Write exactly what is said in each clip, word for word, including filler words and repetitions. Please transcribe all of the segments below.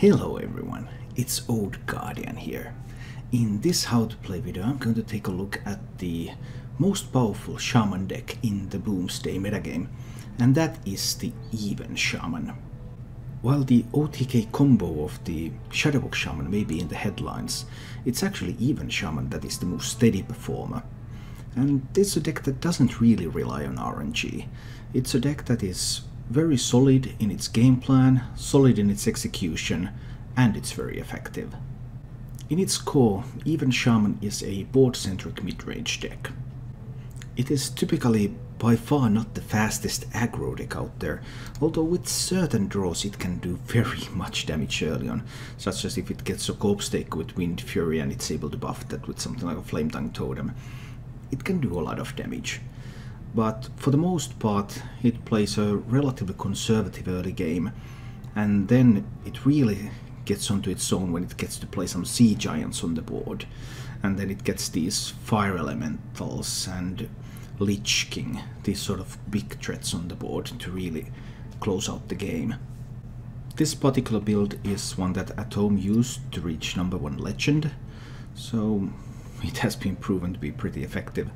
Hello everyone, it's Old Guardian here. In this how to play video I'm going to take a look at the most powerful shaman deck in the Bloomsday metagame, and that is the Even Shaman. While the O T K combo of the Shadowbox Shaman may be in the headlines, it's actually Even Shaman that is the most steady performer. And it's a deck that doesn't really rely on R N G. It's a deck that is very solid in its game plan, solid in its execution, and it's very effective. In its core, Even Shaman is a board-centric mid-range deck. It is typically by far not the fastest aggro deck out there, although with certain draws it can do very much damage early on, such as if it gets a Corpsetaker with Wind Fury and it's able to buff that with something like a Flametongue Totem. It can do a lot of damage. But for the most part it plays a relatively conservative early game, and then it really gets onto its own when it gets to play some Sea Giants on the board, and then it gets these Fire Elementals and Lich King, these sort of big threats on the board to really close out the game. This particular build is one that Atom used to reach number one legend, so it has been proven to be pretty effective.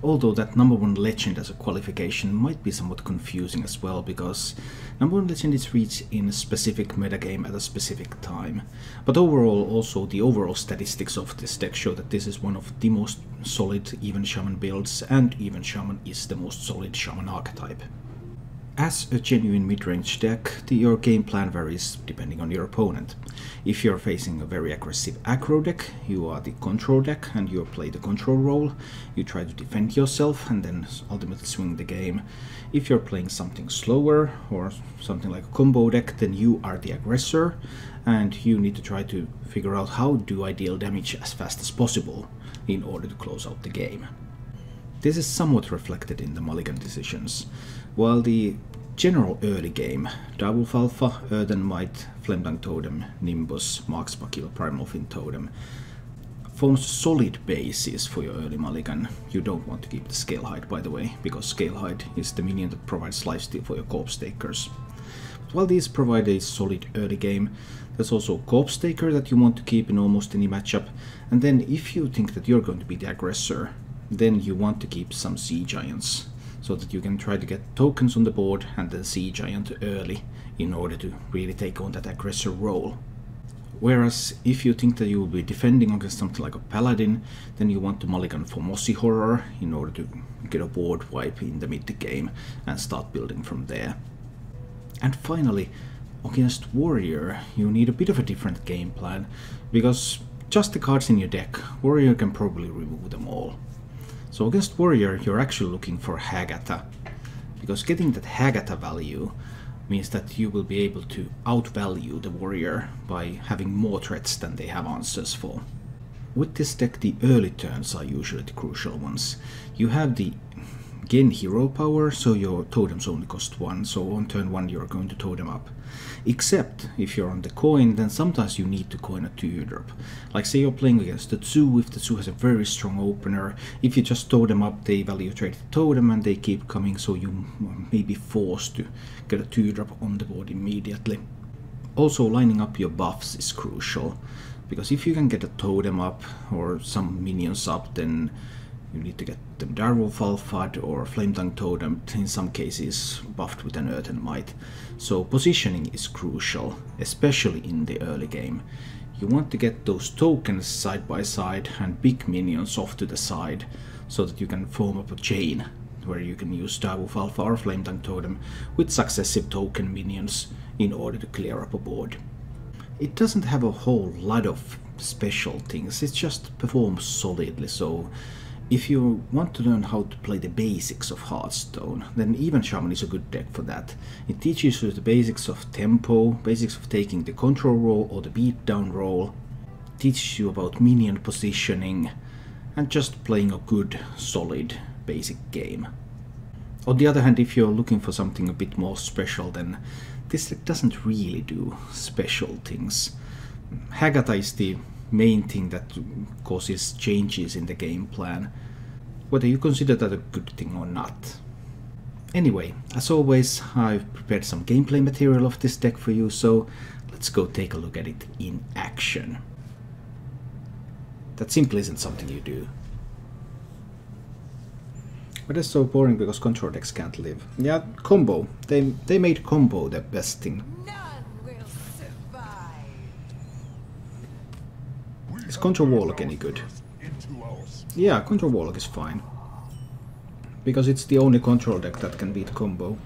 Although that number one legend as a qualification might be somewhat confusing as well, because number one legend is reached in a specific metagame at a specific time. But overall, also the overall statistics of this deck show that this is one of the most solid Even Shaman builds, and Even Shaman is the most solid Shaman archetype. As a genuine mid-range deck, the, your game plan varies depending on your opponent. If you're facing a very aggressive aggro deck, you are the control deck and you play the control role, you try to defend yourself and then ultimately swing the game. If you're playing something slower or something like a combo deck, then you are the aggressor and you need to try to figure out how do I deal damage as fast as possible in order to close out the game. This is somewhat reflected in the mulligan decisions. While the general early game, Dire Wolf Alpha, Earthen Might, Flametongue Totem, Nimbus, Murkspark Eel, Primalfin Totem forms a solid basis for your early mulligan. You don't want to keep the Scalehide, by the way, because Scalehide is the minion that provides lifesteal for your Corpsetakers. But while these provide a solid early game, there's also a Corpsetaker that you want to keep in almost any matchup, and then if you think that you're going to be the aggressor, then you want to keep some Sea Giants, so that you can try to get tokens on the board and the Sea Giant early in order to really take on that aggressor role. Whereas if you think that you will be defending against something like a Paladin, then you want to mulligan for Mossy Horror in order to get a board wipe in the mid-game and start building from there. And finally, against Warrior you need a bit of a different game plan, because just the cards in your deck, Warrior can probably remove them all. So against Warrior, you're actually looking for Hagatha, because getting that Hagatha value means that you will be able to outvalue the Warrior by having more threats than they have answers for. With this deck, the early turns are usually the crucial ones. You have the Gain Hero Power, so your totems only cost one, so on turn one you're going to totem up. Except, if you're on the coin, then sometimes you need to coin a two-drop. Like say you're playing against the two, if the two has a very strong opener, if you just totem up, they value trade the totem and they keep coming, so you may be forced to get a two-drop on the board immediately. Also, lining up your buffs is crucial, because if you can get a totem up or some minions up, then you need to get them Dire Wolf Alpha'd or Flametongue Totem, in some cases buffed with an Earthen Might. So positioning is crucial, especially in the early game. You want to get those tokens side by side and big minions off to the side, so that you can form up a chain where you can use Dire Wolf Alpha or Flametongue Totem with successive token minions in order to clear up a board. It doesn't have a whole lot of special things, it just performs solidly, so if you want to learn how to play the basics of Hearthstone, then Even Shaman is a good deck for that. It teaches you the basics of tempo, basics of taking the control role or the beatdown role, teaches you about minion positioning, and just playing a good, solid, basic game. On the other hand, if you're looking for something a bit more special, then this deck doesn't really do special things. Hagatha is the main thing that causes changes in the game plan, whether you consider that a good thing or not. Anyway, as always, I've prepared some gameplay material of this deck for you, so Let's go take a look at it in action. That simply isn't something you do. But that's so boring because control decks can't live. Yeah, combo. They they made combo the best thing. None will survive. Is Control Warlock any good? Yeah, Control Warlock is fine. Because it's the only control deck that can beat combo.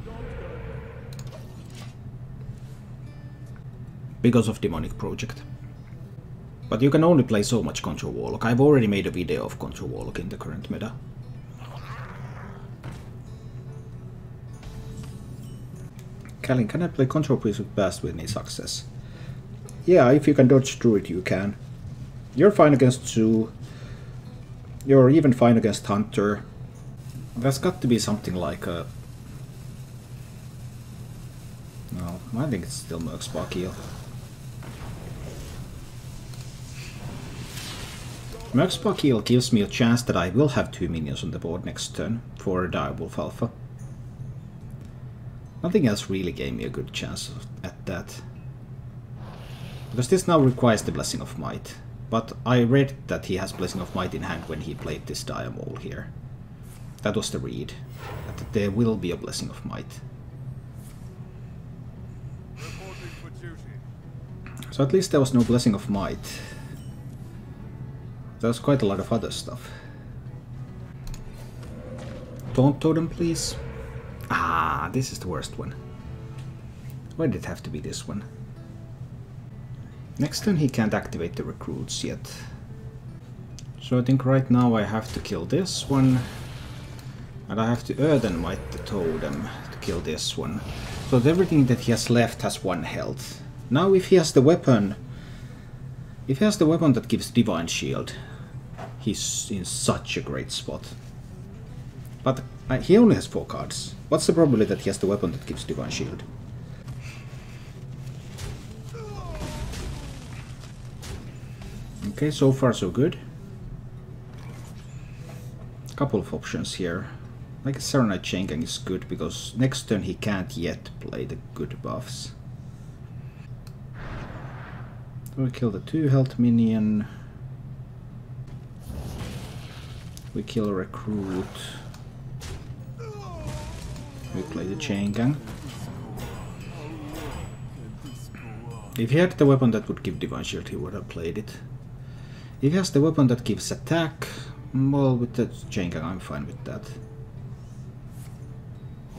Because of Demonic Project. But you can only play so much Control Warlock. I've already made a video of Control Warlock in the current meta. Kalin, can I play Control Priest with Blast with any success? Yeah, if you can dodge through it, you can. You're fine against Zoo. You're even fine against Hunter. There's got to be something like a... No, I think it's still Murkspark Eel. Murkspark Eel gives me a chance that I will have two minions on the board next turn for Dire Wolf Alpha. Nothing else really gave me a good chance at that. Because this now requires the Blessing of Might. But I read that he has Blessing of Might in hand when he played this Dire Mole here. That was the read. That there will be a Blessing of Might. So at least there was no Blessing of Might. There was quite a lot of other stuff. Taunt Totem, please. Ah, this is the worst one. Why did it have to be this one? Next turn he can't activate the recruits yet. So I think right now I have to kill this one. And I have to Earthen Might the Totem to kill this one. So that everything that he has left has one health. Now if he has the weapon... If he has the weapon that gives Divine Shield, he's in such a great spot. But uh, he only has four cards. What's the probability that he has the weapon that gives Divine Shield? Okay, so far so good. Couple of options here. Like a Serenite Chain Gang is good because next turn he can't yet play the good buffs. We kill the two health minion. We kill a recruit. We play the Chain Gang. If he had the weapon that would give Divine Shield, he would have played it. If he has the weapon that gives attack, well, with the Chain Gang, I'm fine with that.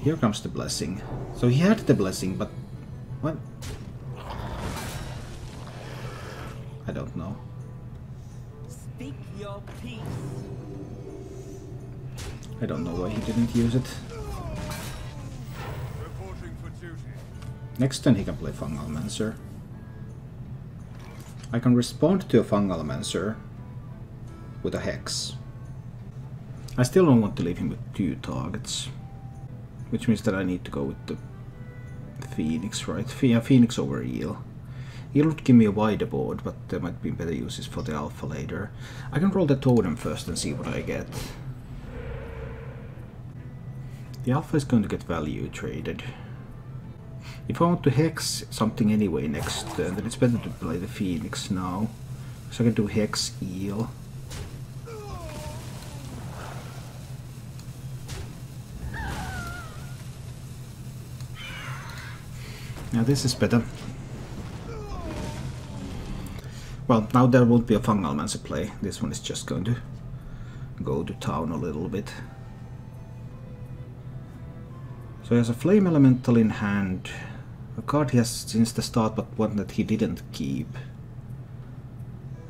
Here comes the Blessing. So he had the Blessing, but... what? I don't know. Speak your peace. I don't know why he didn't use it. Next turn he can play Fungalmancer. I can respond to a Fungalmancer with a Hex. I still don't want to leave him with two targets. Which means that I need to go with the Phoenix, right? Yeah, Phoenix over Eel. Eel would give me a wider board, but there might be better uses for the Alpha later. I can roll the Totem first and see what I get. The Alpha is going to get value traded. If I want to Hex something anyway next turn, then it's better to play the Phoenix now. So I can do Hex Eel. Now this is better. Well, now there won't be a Fungalmancer play. This one is just going to go to town a little bit. So he has a Flame Elemental in hand. A card he has since the start, but one that he didn't keep.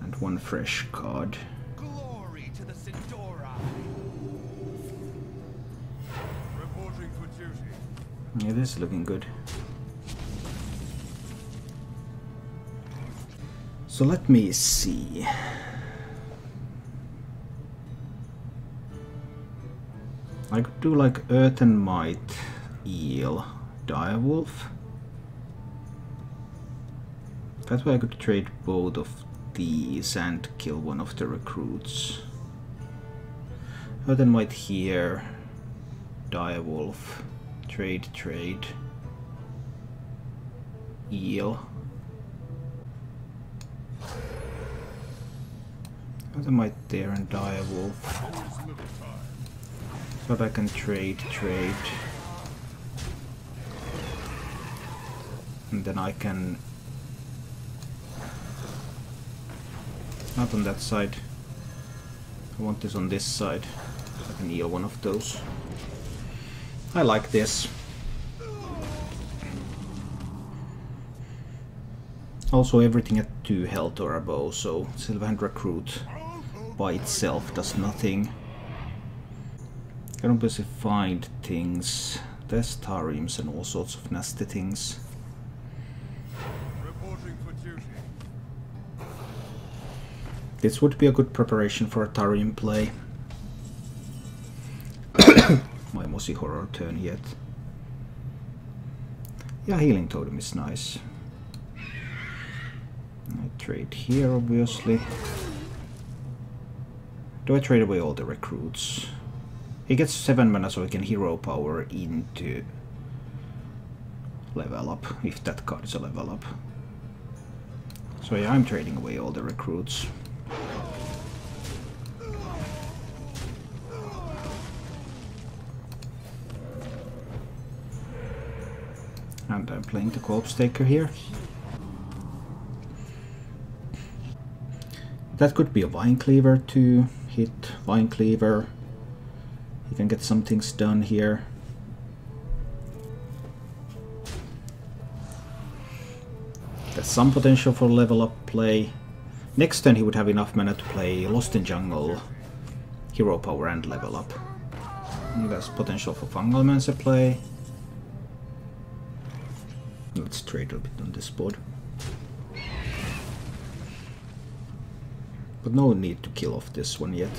And one fresh card. Glory to the Centauri. Reporting for duty. Yeah, this is looking good. So let me see. I could do like Earthen Might, Eel, Dire Wolf. That way I could trade both of these and kill one of the recruits. Earthen Might here, Dire Wolf, trade, trade, Eel, Put a Might there and Dire Wolf. But I can trade, trade. And then I can... Not on that side. I want this on this side. I can heal one of those. I like this. Also, everything at two health or above, so Sylvan Recruit by itself does nothing. Can obviously find things. There's Tarims and all sorts of nasty things. This would be a good preparation for a Tarim play. My Mossy Horror turn yet. Yeah, Healing Totem is nice. I trade here, obviously. Do I trade away all the recruits? He gets seven mana, so he can hero power into level up, if that card is a level up. So yeah, I'm trading away all the recruits. And I'm playing the Corpsetaker here. That could be a Vine Cleaver to hit. Vine Cleaver. He can get some things done here. There's some potential for level up play. Next turn he would have enough mana to play Lost in Jungle, Hero Power and level up. And there's potential for Fungalmancer play. Let's trade a bit on this board. But no need to kill off this one yet.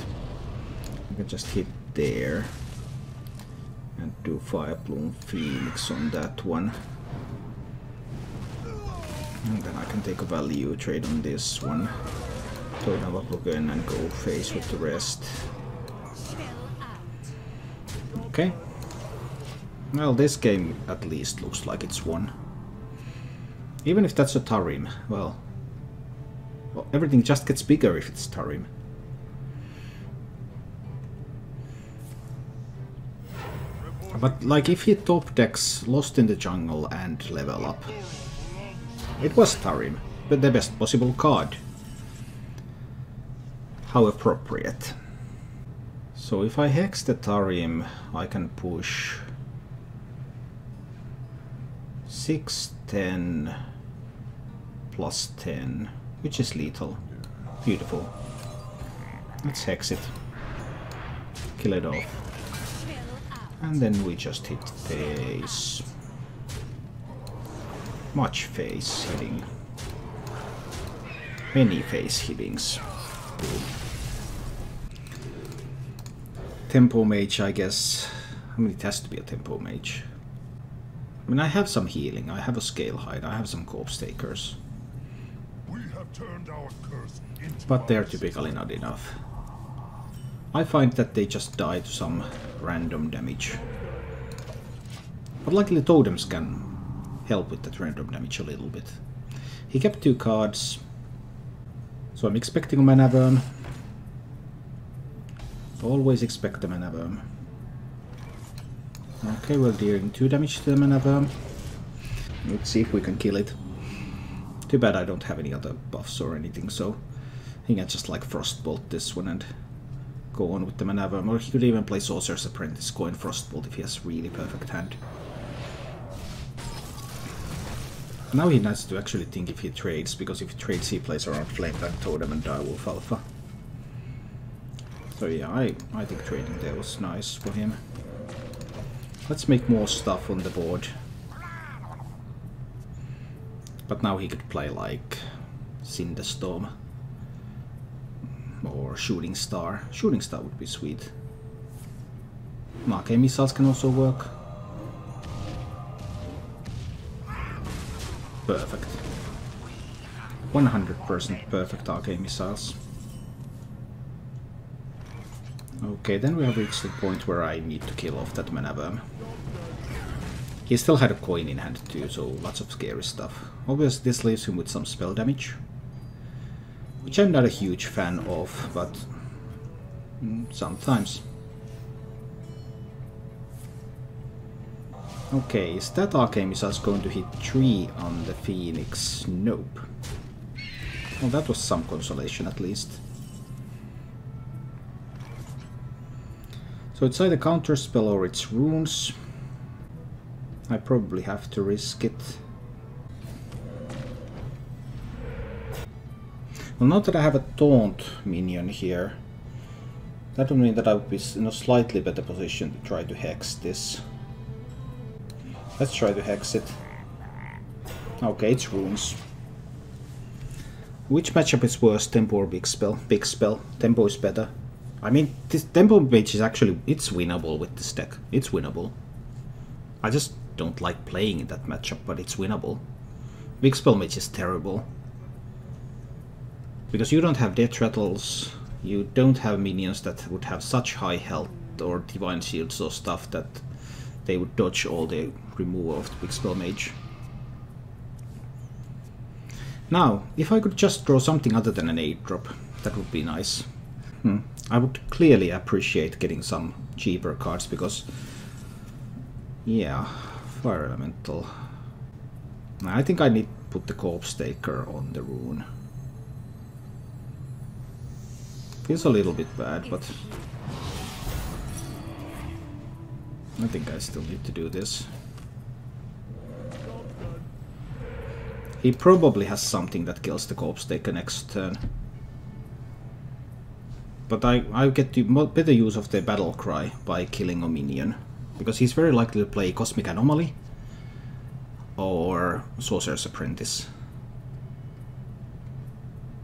I can just hit there and do Firebloom Phoenix on that one. And then I can take a value trade on this one. Throw down a again and go face with the rest. Okay. Well, this game at least looks like it's won. Even if that's a Tarim, well... Well, everything just gets bigger if it's Tarim. But, like, if he top decks Lost in the Jungle and level up... It was Tarim, but the best possible card. How appropriate. So if I hex the Tarim, I can push... six, ten, plus ten, which is lethal. Beautiful. Let's hex it. Kill it off. And then we just hit face. Much face hitting. Many face hittings. Tempo Mage, I guess. I mean, it has to be a Tempo Mage. I mean, I have some healing, I have a Scalehide, I have some Corpsetakers. We have turned our curse into but they're typically not enough. I find that they just die to some random damage. But luckily totems can help with that random damage a little bit. He kept two cards, so I'm expecting a Mana Wyrm. Always expect a Mana Wyrm. Okay, we're dealing two damage to the Mana Wyrm. Let's see if we can kill it. Too bad I don't have any other buffs or anything, so I think I just like Frostbolt this one and go on with the Mana Wyrm. Or he could even play Sorcerer's Apprentice, go in Frostbolt if he has really perfect hand. Now he needs to actually think if he trades, because if he trades he plays around Flametongue Totem and Dire Wolf Alpha. So yeah, I, I think trading there was nice for him. Let's make more stuff on the board. But now he could play like Cinderstorm or Shooting Star. Shooting Star would be sweet. Arcane Missiles can also work. Perfect. one hundred percent perfect Arcane Missiles. Okay, then we have reached the point where I need to kill off that Mana Wyrm. He still had a coin in hand too, so lots of scary stuff. Obviously this leaves him with some spell damage. which I'm not a huge fan of, but sometimes. Okay, is that Arcane Missiles going to hit three on the Phoenix? Nope. Well, that was some consolation at least. So it's either Counterspell or it's Runes. I probably have to risk it. Well, not that I have a Taunt minion here. That would mean that I would be in a slightly better position to try to hex this. Let's try to hex it. Okay, it's Runes. Which matchup is worse, Tempo or Big Spell? Big Spell. Tempo is better. I mean, this Tempo Mage is actually, it's winnable with this deck. It's winnable. I just don't like playing in that matchup, but it's winnable. Big Spell Mage is terrible. Because you don't have Death Rattles, you don't have minions that would have such high health or Divine Shields or stuff that they would dodge all the removal of the Big Spell Mage. Now, if I could just draw something other than an eight drop, that would be nice. Hmm. I would clearly appreciate getting some cheaper cards because... yeah, Fire Elemental. I think I need to put the Corpsetaker on the rune. Feels a little bit bad, but... I think I still need to do this. He probably has something that kills the Corpsetaker next turn. But I, I get the better use of the Battle Cry by killing a minion. Because he's very likely to play Cosmic Anomaly or Sorcerer's Apprentice.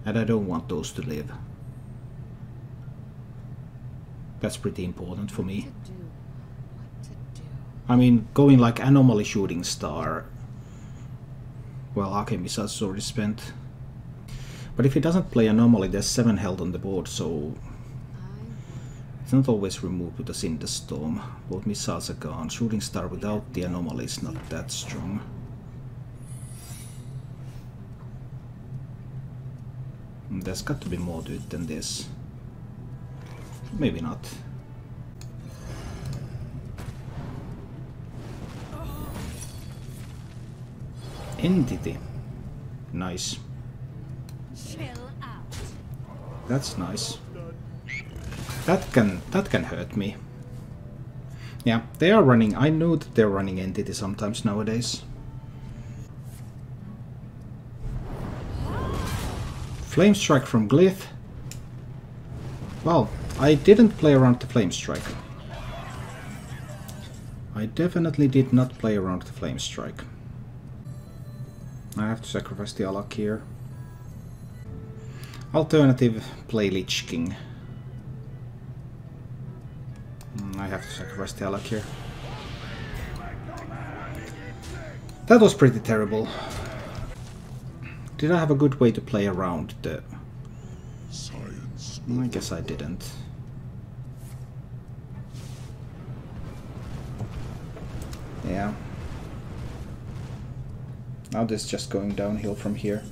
And I don't want those to live. That's pretty important for me. I mean, going like Anomaly, Shooting Star. Well, Arcane Missiles is already spent. But if he doesn't play Anomaly, there's seven held on the board, so... it's not always removed with a Cinderstorm. Both missiles are gone. Shooting Star without the Anomaly is not that strong. And there's got to be more to it than this. Maybe not. Entity. Nice. That's nice. That can that can hurt me. Yeah, they are running. I know that they're running entity sometimes nowadays. Flame Strike from Glyph. Well, I didn't play around the Flame Strike. I definitely did not play around the Flame Strike. I have to sacrifice the Alak here. Alternative, play Lich King. I have to sacrifice the Alak here. That was pretty terrible. Did I have a good way to play around the... I guess I didn't. Yeah. Now this is just going downhill from here.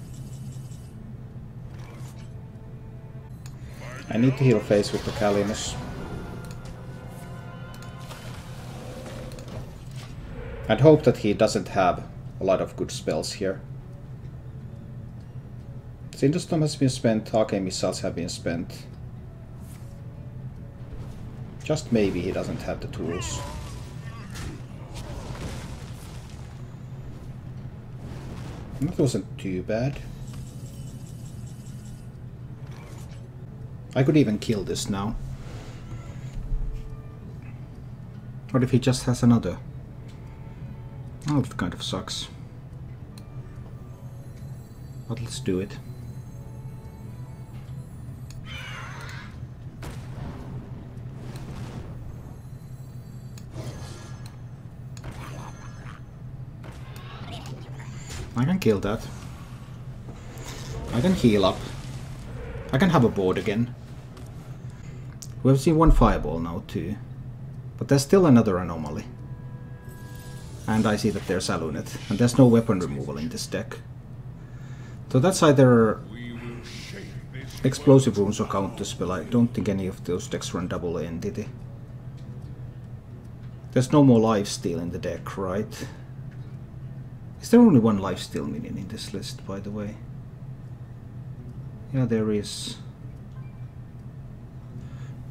I need to heal face with the Kalinus. I'd hope that he doesn't have a lot of good spells here. Cinderstorm has been spent, Arcane Missiles have been spent. Just maybe he doesn't have the tools. That wasn't too bad. I could even kill this now. What if he just has another? Oh, that kind of sucks. But let's do it. I can kill that. I can heal up. I can have a board again. We've seen one fireball now too. But there's still another anomaly. And I see that there's Alunit. And there's no weapon removal in this deck. So that's either Explosive Runes or Counterspell. I don't think any of those decks run double entity. There's no more lifesteal in the deck, right? Is there only one lifesteal minion in this list, by the way? Yeah, there is.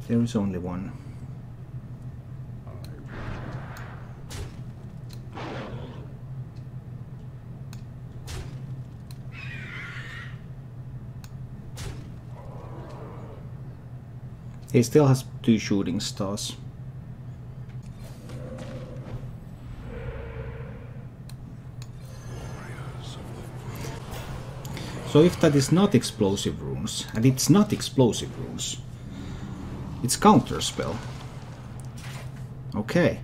There is only one. He still has two Shooting Stars. So if that is not Explosive Runes, and it's not Explosive Runes, it's Counterspell. Okay.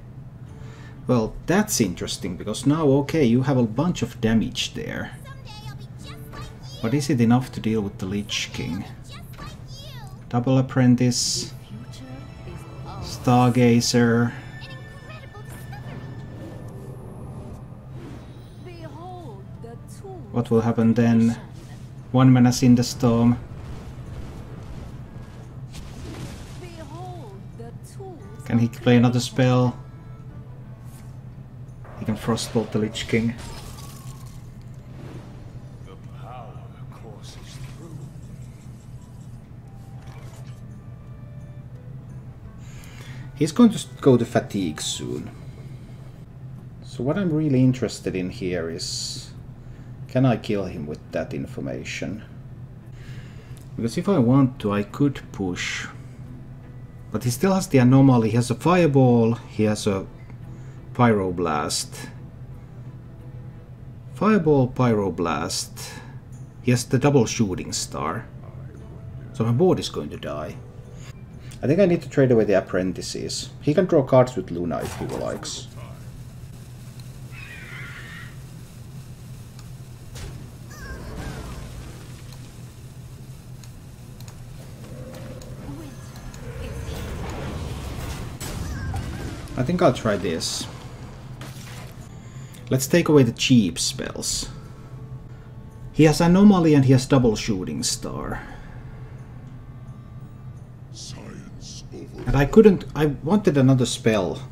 Well, that's interesting, because now, okay, you have a bunch of damage there. But is it enough to deal with the Lich King? Double Apprentice, Stargazer. What will happen then? One mana Cinderstorm. Can he play another spell? He can Frostbolt the Lich King. He's going to go to fatigue soon. So what I'm really interested in here is, can I kill him with that information? Because if I want to, I could push. But he still has the anomaly. He has a fireball, he has a pyroblast. Fireball, pyroblast. He has the double Shooting Star. So my board is going to die. I think I need to trade away the apprentices. He can draw cards with Luna if he likes. I think I'll try this. Let's take away the cheap spells. He has Anomaly and he has double Shooting Star. And I couldn't, I wanted another spell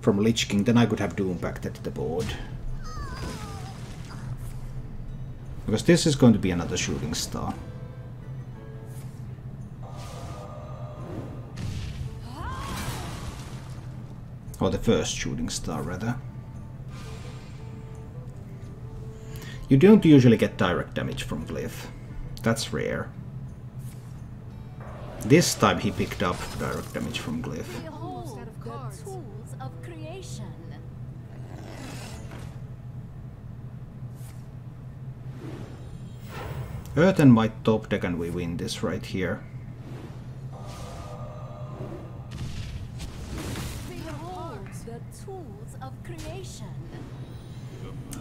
from Lich King, then I could have Doompacted the board. Because this is going to be another Shooting Star. Or the first Shooting Star, rather. You don't usually get direct damage from Glyph. That's rare. This time he picked up direct damage from Glyph. Earthen Might top deck and we win this right here. Behold the tools of creation.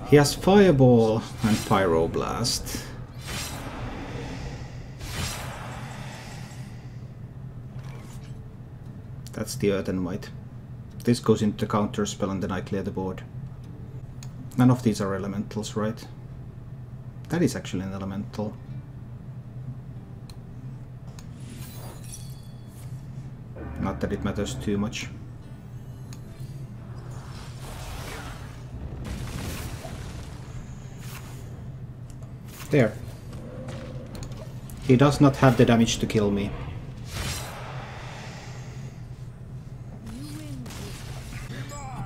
He has Fireball and Pyroblast. That's the Earthen Might. This goes into the Counterspell and then I clear the board. None of these are elementals, right? That is actually an elemental. Not that it matters too much. There. He does not have the damage to kill me.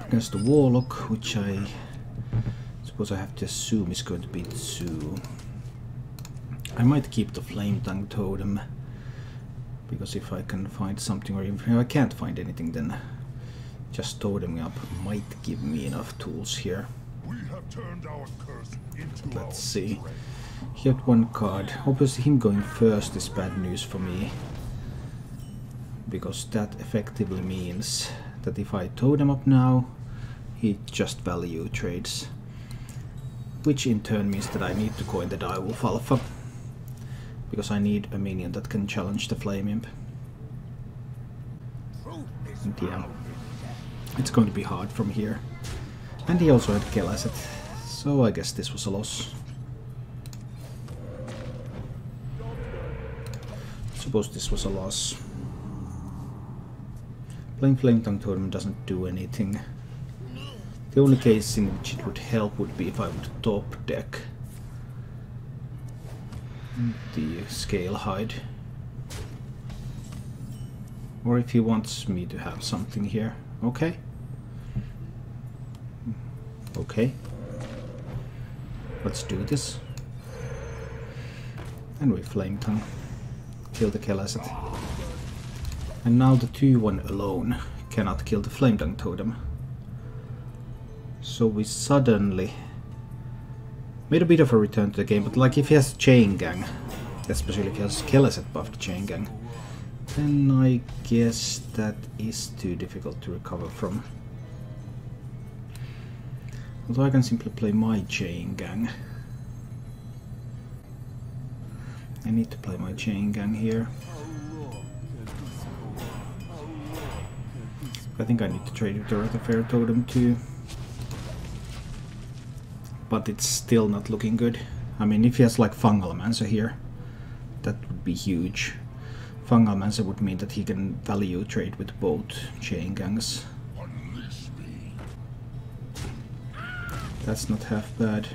Against the Warlock, which I suppose I have to assume is going to be two. I might keep the Flametongue Totem, because if I can find something, or if I can't find anything, then just toteming up might give me enough tools here. We have turned our curse into Let's see. He had one card. Obviously him going first is bad news for me, because that effectively means that if I totem up now, he just value trades. Which in turn means that I need to coin the Dire Wolf Alpha, because I need a minion that can challenge the Flame Imp. And yeah, it's going to be hard from here. And he also had Kill Asset, so I guess this was a loss. suppose this was a loss. Playing Flametongue Totem doesn't do anything. The only case in which it would help would be if I would top deck the Scalehide. Or if he wants me to have something here. Okay. Okay. Let's do this. And we Flametongue. Kill the Kel'Azit. And now the two one alone cannot kill the Flametongue Totem. So we suddenly made a bit of a return to the game, but like if he has Chain Gang, especially if he has Kel'Azit buffed Chain Gang, then I guess that is too difficult to recover from. Although I can simply play my Chain Gang. I need to play my Chain Gang here. I think I need to trade with the Earthen Totem too. But it's still not looking good. I mean, if he has like Fungalmancer here, that would be huge. Fungalmancer would mean that he can value trade with both Chain Gangs. That's not half bad.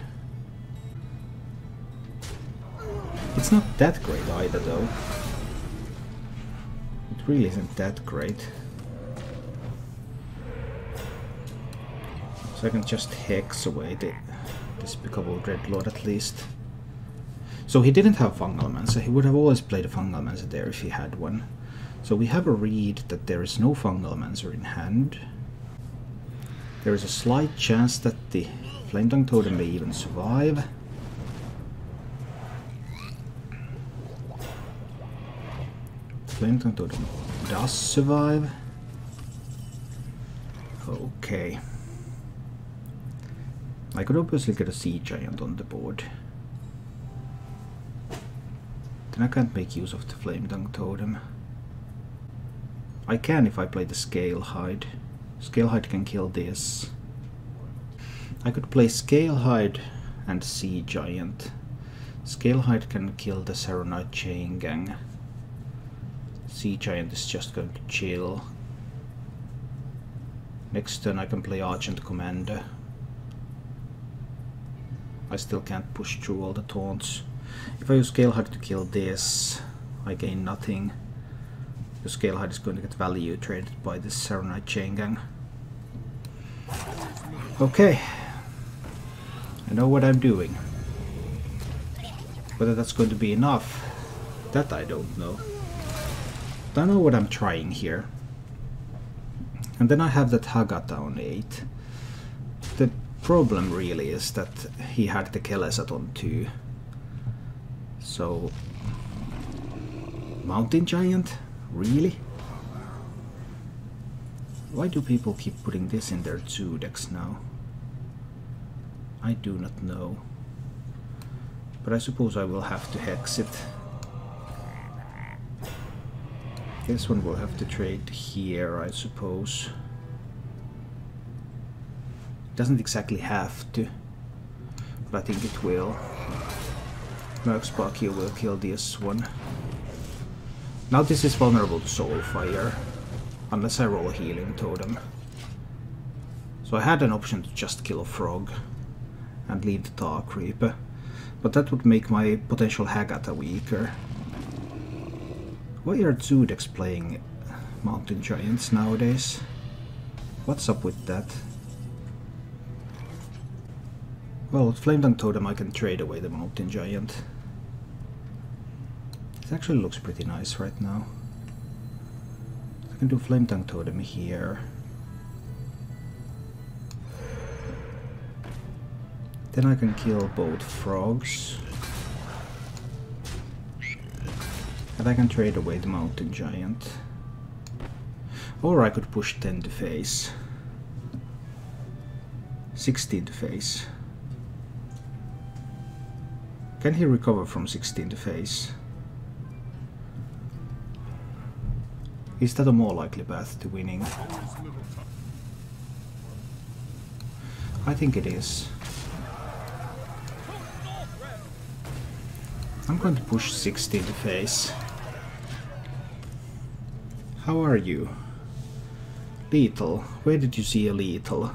It's not that great either, though. It really isn't that great. So I can just hex away the Despicable Dreadlord at least. So he didn't have Fungalmancer. He would have always played a Fungalmancer there if he had one. So we have a read that there is no Fungalmancer in hand. There is a slight chance that the Flametongue Totem may even survive. Flametongue Totem does survive. Okay. I could obviously get a Sea Giant on the board. Then I can't make use of the Flametongue Totem. I can if I play the Scalehide. Scalehide can kill this. I could play Scalehide and Sea Giant. Scalehide can kill the Serenite Chain Gang. Sea Giant is just going to chill. Next turn I can play Argent Commander. I still can't push through all the taunts. If I use Scalehide to kill this, I gain nothing. The Scalehide is going to get value traded by this Serenite Chain Gang. Okay. I know what I'm doing. Whether that's going to be enough, that I don't know. But I know what I'm trying here. And then I have that Hagatha on eight. The problem really is that he had the Kel'Azit on two. So, Mountain Giant? Really? Why do people keep putting this in their two decks now? I do not know. But I suppose I will have to hex it. This one will have to trade here, I suppose. Doesn't exactly have to, but I think it will. Murkspark Eel will kill this one. Now this is vulnerable to Soulfire, unless I roll a Healing Totem. So I had an option to just kill a Frog and leave the Tar Creeper, but that would make my potential Hagatha weaker. Why are Zudex playing Mountain Giants nowadays? What's up with that? Well, with Flametongue Totem I can trade away the Mountain Giant. It actually looks pretty nice right now. I can do Flametongue Totem here. Then I can kill both Frogs. And I can trade away the Mountain Giant. Or I could push ten to face. sixteen to face. Can he recover from sixteen to face? Is that a more likely path to winning? I think it is. I'm going to push sixteen to face. How are you? Lethal. Where did you see a lethal?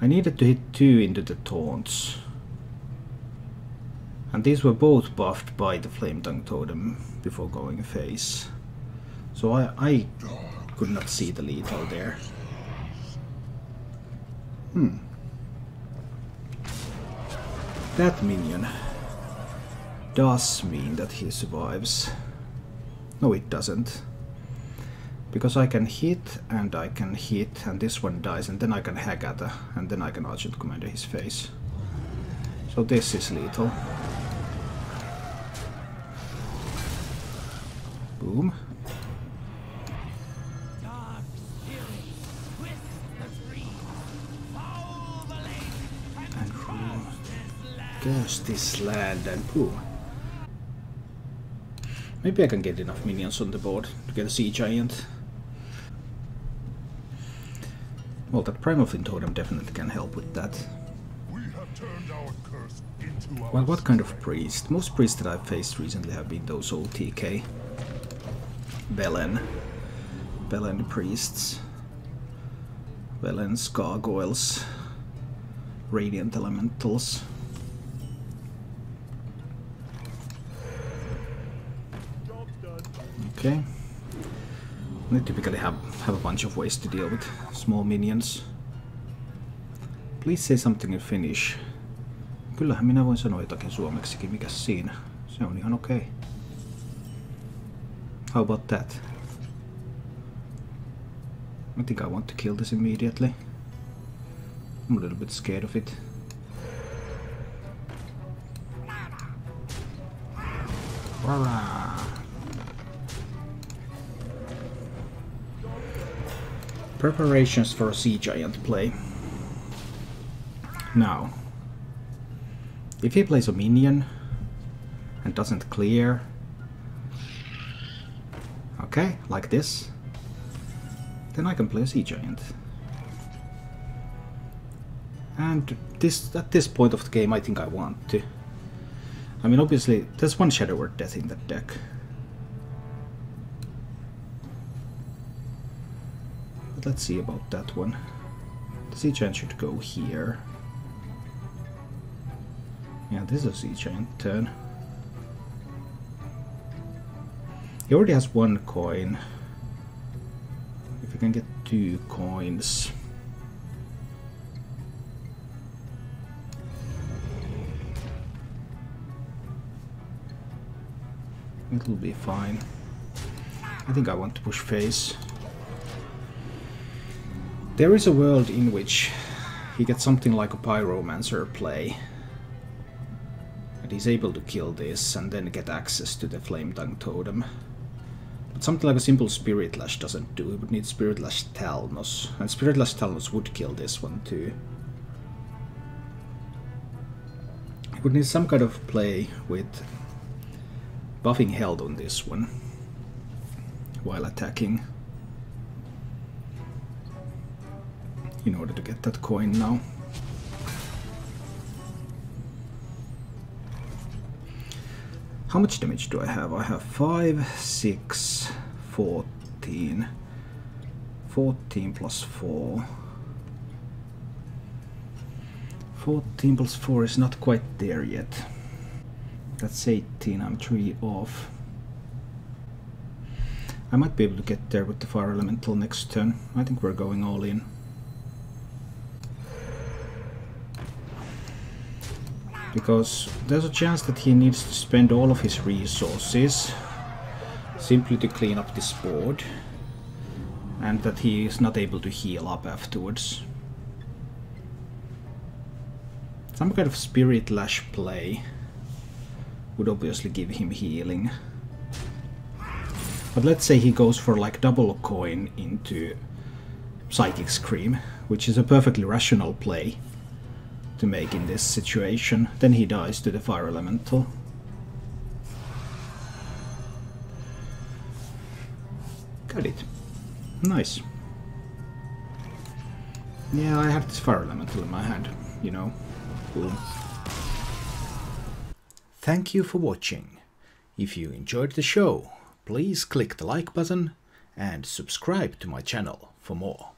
I needed to hit two into the taunts. And these were both buffed by the Flametongue Totem before going face. So I, I could not see the lethal there. Hmm. That minion does mean that he survives. No, it doesn't. Because I can hit, and I can hit, and this one dies, and then I can Hagatha, and then I can Argent Commander his face. So this is lethal. Boom. Curse this land and boom. Maybe I can get enough minions on the board to get a Sea Giant. Well, that Primalfin Totem definitely can help with that. We have turned our curse into our well, what kind of priest? Most priests that I've faced recently have been those old T K. Velen. Velen priests. Velen's gargoyles. Radiant elementals. Okay, they typically have, have a bunch of ways to deal with small minions. Please say something in Finnish. Kyllähän minä voin sanoa jotakin suomeksikin, mikäs siinä. Se on ihan okei. Okay. How about that? I think I want to kill this immediately. I'm a little bit scared of it. Voila. Preparations for a Sea Giant play. Now, if he plays a minion and doesn't clear, okay, like this, then I can play a Sea Giant. And this, at this point of the game, I think I want to. I mean, obviously, there's one Shadow Word Death in that deck. Let's see about that one. The Sea Giant should go here. Yeah, this is a Sea Giant turn. He already has one coin. If he can get two coins. It'll be fine. I think I want to push face. There is a world in which he gets something like a Pyromancer play, and he's able to kill this and then get access to the Flametongue Totem. But something like a simple Spirit Lash doesn't do. He would need Spirit Lash Talnos, and Spirit Lash Talnos would kill this one too. He would need some kind of play with buffing held on this one while attacking, in order to get that coin now. How much damage do I have? I have five, six, fourteen. fourteen plus four. fourteen plus four is not quite there yet. That's eighteen, I'm three off. I might be able to get there with the Fire Elemental next turn. I think we're going all in. Because there's a chance that he needs to spend all of his resources simply to clean up this board, and that he is not able to heal up afterwards. Some kind of Spirit Lash play would obviously give him healing. But let's say he goes for like double coin into Psychic Scream, which is a perfectly rational play to make in this situation. Then he dies to the Fire Elemental. Got it. Nice. Yeah, I have this Fire Elemental in my hand, you know. Cool. Thank you for watching. If you enjoyed the show, please click the like button and subscribe to my channel for more.